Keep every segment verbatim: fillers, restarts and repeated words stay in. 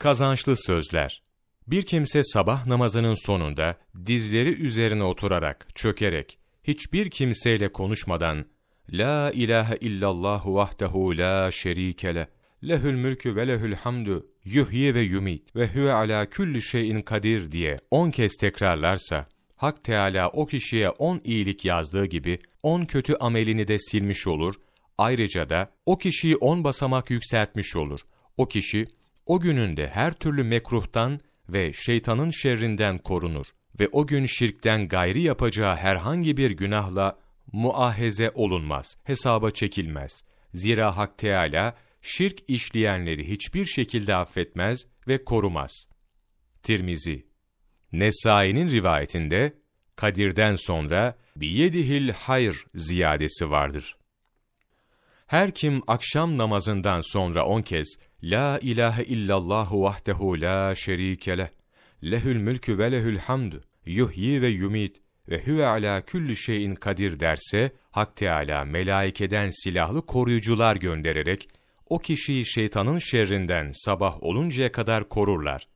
Kazançlı Sözler. Bir kimse sabah namazının sonunda dizleri üzerine oturarak, çökerek, hiçbir kimseyle konuşmadan La ilahe illallah vahdehu la şerike leh, lehül mülkü ve lehül hamdü, yuhyi ve yumit ve huve ala külli şeyin kadir diye on kez tekrarlarsa, Hak Teâlâ o kişiye on iyilik yazdığı gibi on kötü amelini de silmiş olur, ayrıca da o kişiyi on basamak yükseltmiş olur. O kişi, o gününde her türlü mekruhtan ve şeytanın şerrinden korunur ve o gün şirkten gayri yapacağı herhangi bir günahla muahize olunmaz, hesaba çekilmez. Zira Hak Teâlâ, şirk işleyenleri hiçbir şekilde affetmez ve korumaz. Tirmizi. Nesai'nin rivayetinde, Kadir'den sonra biyedihil hayr ziyadesi vardır. Her kim akşam namazından sonra on kez La ilahe illallahu vahdehu la şerike leh, lehül mülkü ve lehül hamdü, yuhyi ve yumit ve huve ala külli şeyin kadir derse, Hak Teâlâ melaikeden silahlı koruyucular göndererek o kişiyi şeytanın şerrinden sabah oluncaya kadar korurlar.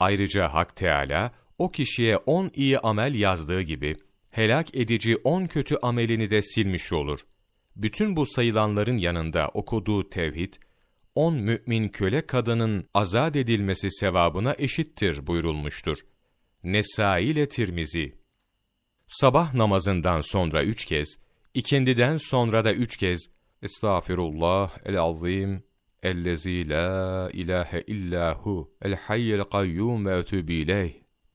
Ayrıca Hak Teâlâ o kişiye on iyi amel yazdığı gibi helak edici on kötü amelini de silmiş olur. Bütün bu sayılanların yanında okuduğu tevhid, on mümin köle kadının azat edilmesi sevabına eşittir buyurulmuştur. Nesai ile Tirmizi. Sabah namazından sonra üç kez, ikindiden sonra da üç kez Estağfirullah el-azim ellezî lâ ilâhe illâhu el-hayyel kayyum ve etûbü ileyh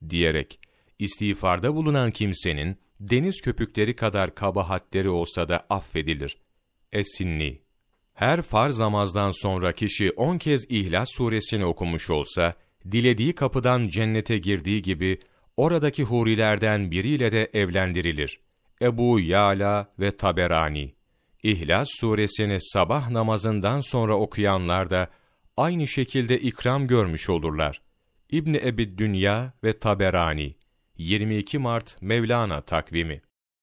diyerek istiğfarda bulunan kimsenin deniz köpükleri kadar kabahatleri olsa da affedilir. Es-Sinni. Her farz namazdan sonra kişi on kez İhlas suresini okumuş olsa, dilediği kapıdan cennete girdiği gibi oradaki hurilerden biriyle de evlendirilir. Ebu Yâlâ ve Taberani. İhlas suresini sabah namazından sonra okuyanlar da aynı şekilde ikram görmüş olurlar. İbn-i Ebi'd-Dünya ve Taberani. yirmi iki Mart Mevlana Takvimi.